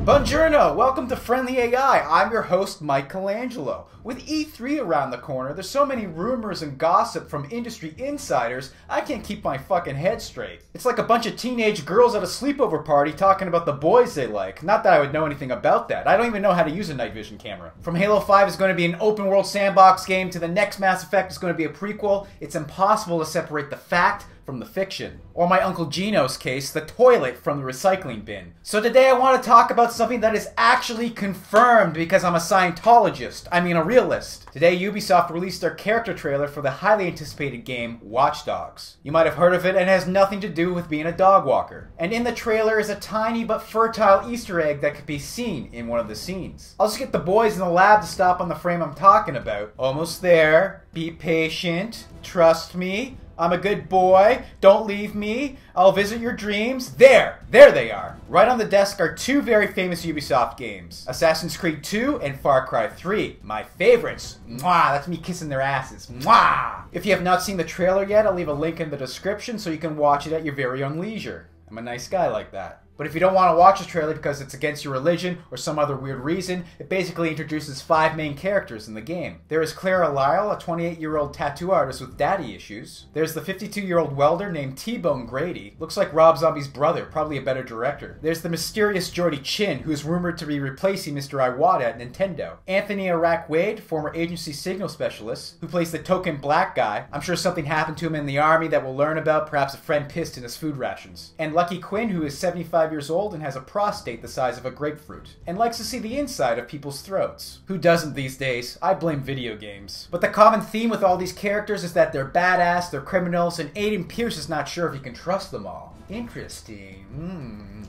Buongiorno! Welcome to Friendly AI. I'm your host, Michelangelo. With E3 around the corner, there's so many rumors and gossip from industry insiders, I can't keep my fucking head straight. It's like a bunch of teenage girls at a sleepover party talking about the boys they like. Not that I would know anything about that. I don't even know how to use a night vision camera. From Halo 5 is going to be an open world sandbox game to the next Mass Effect is going to be a prequel. It's impossible to separate the fact from the fiction. Or my Uncle Gino's case, the toilet from the recycling bin. So today I want to talk about something that is actually confirmed because I'm a Scientologist. I mean a realist. Today Ubisoft released their character trailer for the highly anticipated game Watch Dogs. You might have heard of it, and it has nothing to do with being a dog walker. And in the trailer is a tiny but fertile Easter egg that could be seen in one of the scenes. I'll just get the boys in the lab to stop on the frame I'm talking about. Almost there. Be patient. Trust me. I'm a good boy, don't leave me, I'll visit your dreams. There they are. Right on the desk are two very famous Ubisoft games, Assassin's Creed 2 and Far Cry 3. My favorites. Mwah, that's me kissing their asses. Mwah! If you have not seen the trailer yet, I'll leave a link in the description so you can watch it at your very own leisure. I'm a nice guy like that. But if you don't want to watch the trailer because it's against your religion or some other weird reason, it basically introduces five main characters in the game. There is Clara Lile, a 28-year-old tattoo artist with daddy issues. There's the 52-year-old welder named T-Bone Grady. Looks like Rob Zombie's brother, probably a better director. There's the mysterious Jordi Chin, who is rumored to be replacing Mr. Iwata at Nintendo. Anthony Iraq-Wade, former agency signal specialist, who plays the token black guy. I'm sure something happened to him in the army that we'll learn about, perhaps a friend pissed in his food rations. And Lucky Quinn, who is 75 years old and has a prostate the size of a grapefruit, and likes to see the inside of people's throats. Who doesn't these days? I blame video games. But the common theme with all these characters is that they're badass, they're criminals, and Aiden Pearce is not sure if he can trust them all. Interesting.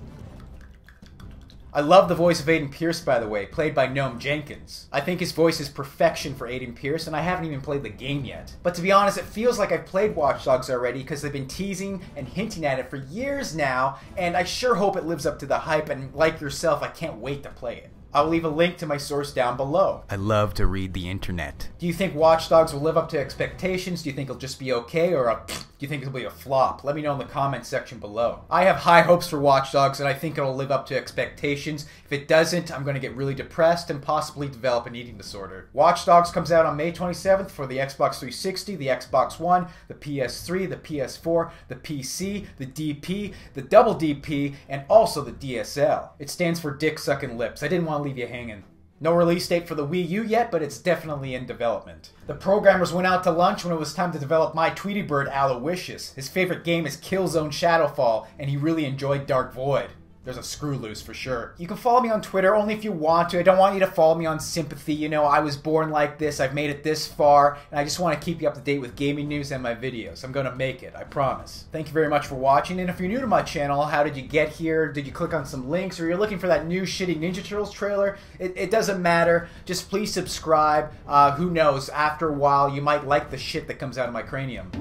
I love the voice of Aiden Pearce, by the way, played by Noam Jenkins. I think his voice is perfection for Aiden Pearce, and I haven't even played the game yet. But to be honest, it feels like I've played Watch Dogs already because they've been teasing and hinting at it for years now, and I sure hope it lives up to the hype, and like yourself, I can't wait to play it. I'll leave a link to my source down below. I love to read the internet. Do you think Watch Dogs will live up to expectations? Do you think it'll just be okay, or do you think it'll be a flop? Let me know in the comments section below. I have high hopes for Watch Dogs, and I think it'll live up to expectations. If it doesn't, I'm going to get really depressed and possibly develop an eating disorder. Watch Dogs comes out on May 27th for the Xbox 360, the Xbox One, the PS3, the PS4, the PC, the DP, the double DP, and also the DSL. It stands for Dick Sucking Lips. I didn't want to leave you hanging. No release date for the Wii U yet, but it's definitely in development. The programmers went out to lunch when it was time to develop my Tweety Bird, Aloysius. His favorite game is Killzone Shadowfall, and he really enjoyed Dark Void. There's a screw loose for sure. You can follow me on Twitter only if you want to. I don't want you to follow me on sympathy. You know, I was born like this, I've made it this far, and I just want to keep you up to date with gaming news and my videos. I'm going to make it, I promise. Thank you very much for watching, and if you're new to my channel, how did you get here? Did you click on some links, or you're looking for that new shitty Ninja Turtles trailer? It doesn't matter. Just please subscribe. Who knows, after a while, you might like the shit that comes out of my cranium.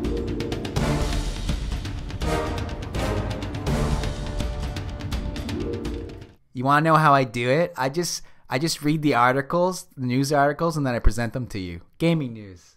You want to know how I do it? I just read the articles, the news articles, and then I present them to you. Gaming news.